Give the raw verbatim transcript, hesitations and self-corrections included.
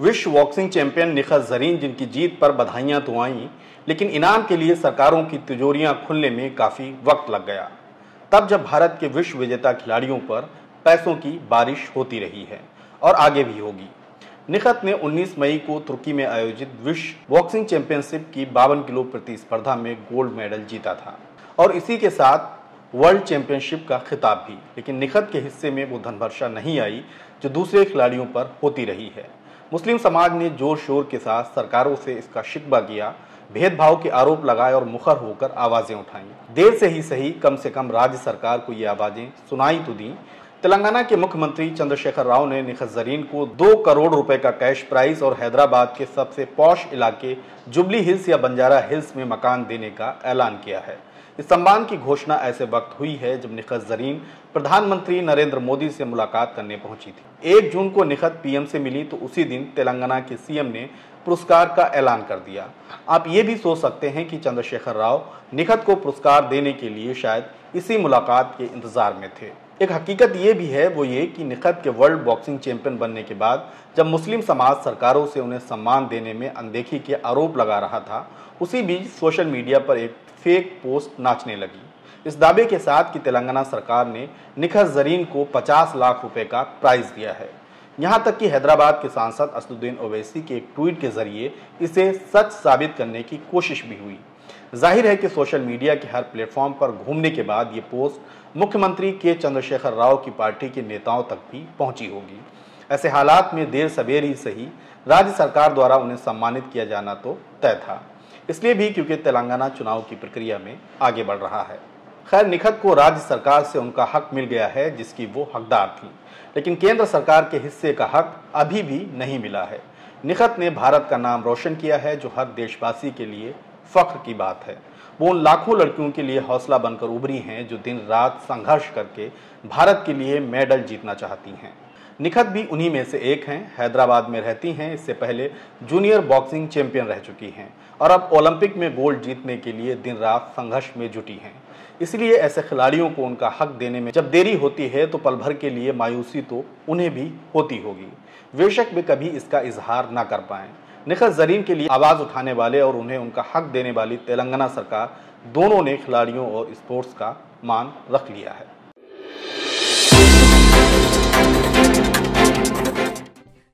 विश्व boxing champion निख़त Zareen जिनकी जीत पर बधाइयां तो आईं, लेकिन इनाम के लिए सरकारों की तिजोरियां खुलने में काफ़ी वक्त लग गया। तब जब भारत के विश्व विजेता खिलाड़ियों पर पैसों की बारिश होती रही है और आगे भी होगी। निख़त ने उन्नीस मई को तुर्की में आयोजित विश्व बॉक्सिंग चैंपियनशिप की बावन किलो प्रतिस्पर्धा में गोल्ड मेडल जीता था और इसी के साथ वर्ल्ड चैंपियनशिप का खिताब भी। लेकिन निख़त के हिस्से में वो धनवर्षा नहीं आई जो दूसरे खिलाड़ियों पर होती रही है। मुस्लिम समाज ने जोर शोर के साथ सरकारों से इसका शिकवा किया, भेदभाव के आरोप लगाए और मुखर होकर आवाज़ें उठाईं। देर से ही सही, कम से कम राज्य सरकार को ये आवाज़ें सुनाई तो दी। तेलंगाना के मुख्यमंत्री चंद्रशेखर राव ने निख़त ज़रीन को दो करोड़ रुपए का कैश प्राइज और हैदराबाद के सबसे पॉश इलाके जुबली हिल्स या बंजारा हिल्स में मकान देने का ऐलान किया है। इस सम्मान की घोषणा ऐसे वक्त हुई है जब निख़त ज़रीन प्रधानमंत्री नरेंद्र मोदी से मुलाकात करने पहुंची थी। एक जून को निख़त पीएम से मिली तो उसी दिन तेलंगाना के सीएम ने पुरस्कार का ऐलान कर दिया। आप ये भी सोच सकते हैं कि चंद्रशेखर राव निख़त को पुरस्कार देने के लिए शायद इसी मुलाकात के इंतजार में थे। एक हकीकत ये भी है, वो ये कि निख़त के वर्ल्ड बॉक्सिंग चैंपियन बनने के बाद जब मुस्लिम समाज सरकारों से उन्हें सम्मान देने में अनदेखी के आरोप लगा रहा था, उसी बीच सोशल मीडिया पर एक फेक पोस्ट नाचने लगी इस दावे के साथ कि तेलंगाना सरकार ने निख़त ज़रीन को पचास लाख रुपए का प्राइज़ दिया है। यहाँ तक कि हैदराबाद के सांसद असदुद्दीन ओवैसी के एक ट्वीट के जरिए इसे सच साबित करने की कोशिश भी हुई। जाहिर है कि सोशल मीडिया के हर प्लेटफॉर्म पर घूमने के बाद ये पोस्ट मुख्यमंत्री के चंद्रशेखर राव की पार्टी के नेताओं तक भी पहुंची होगी। ऐसे हालात में देर सवेर ही सही राज्य सरकार द्वारा उन्हें सम्मानित किया जाना तो तय था, इसलिए भी क्योंकि तेलंगाना चुनाव की प्रक्रिया में आगे बढ़ रहा है। खैर, निख़त को राज्य सरकार से उनका हक मिल गया है जिसकी वो हकदार थी, लेकिन केंद्र सरकार के हिस्से का हक अभी भी नहीं मिला है। निख़त ने भारत का नाम रोशन किया है जो हर देशवासी के लिए फख्र की बात है। वो उन लाखों लड़कियों के लिए हौसला बनकर उभरी हैं जो दिन रात संघर्ष करके भारत के लिए मेडल जीतना चाहती हैं। निख़त भी उन्हीं में से एक हैं। हैदराबाद में रहती हैं, इससे पहले जूनियर बॉक्सिंग चैंपियन रह चुकी हैं और अब ओलंपिक में गोल्ड जीतने के लिए दिन रात संघर्ष में जुटी हैं। इसलिए ऐसे खिलाड़ियों को उनका हक देने में जब देरी होती है तो पल भर के लिए मायूसी तो उन्हें भी होती होगी, बेशक वे कभी इसका इजहार ना कर पाएँ। निख़त ज़रीन के लिए आवाज़ उठाने वाले और उन्हें उनका हक देने वाली तेलंगाना सरकार, दोनों ने खिलाड़ियों और स्पोर्ट्स का मान रख लिया है।